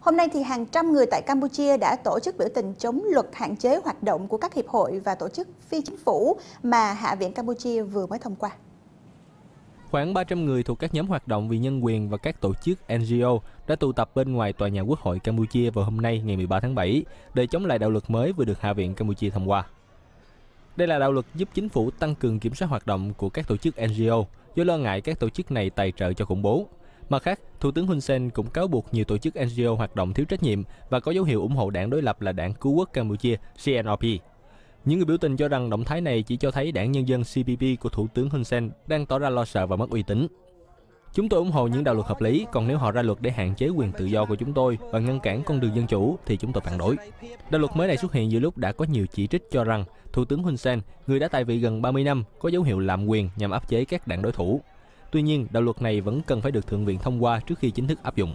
Hôm nay thì hàng trăm người tại Campuchia đã tổ chức biểu tình chống luật hạn chế hoạt động của các hiệp hội và tổ chức phi chính phủ mà Hạ viện Campuchia vừa mới thông qua. Khoảng 300 người thuộc các nhóm hoạt động vì nhân quyền và các tổ chức NGO đã tụ tập bên ngoài Tòa nhà Quốc hội Campuchia vào hôm nay ngày 13 tháng 7 để chống lại đạo luật mới vừa được Hạ viện Campuchia thông qua. Đây là đạo luật giúp chính phủ tăng cường kiểm soát hoạt động của các tổ chức NGO do lo ngại các tổ chức này tài trợ cho khủng bố. Mặt khác, Thủ tướng Hun Sen cũng cáo buộc nhiều tổ chức NGO hoạt động thiếu trách nhiệm và có dấu hiệu ủng hộ đảng đối lập là Đảng Cứu Quốc Campuchia (CNRP). Những người biểu tình cho rằng động thái này chỉ cho thấy Đảng Nhân dân CPP của Thủ tướng Hun Sen đang tỏ ra lo sợ và mất uy tín. Chúng tôi ủng hộ những đạo luật hợp lý, còn nếu họ ra luật để hạn chế quyền tự do của chúng tôi và ngăn cản con đường dân chủ thì chúng tôi phản đối. Đạo luật mới này xuất hiện giữa lúc đã có nhiều chỉ trích cho rằng Thủ tướng Hun Sen, người đã tại vị gần 30 năm, có dấu hiệu lạm quyền nhằm áp chế các đảng đối thủ. Tuy nhiên, đạo luật này vẫn cần phải được Thượng viện thông qua trước khi chính thức áp dụng.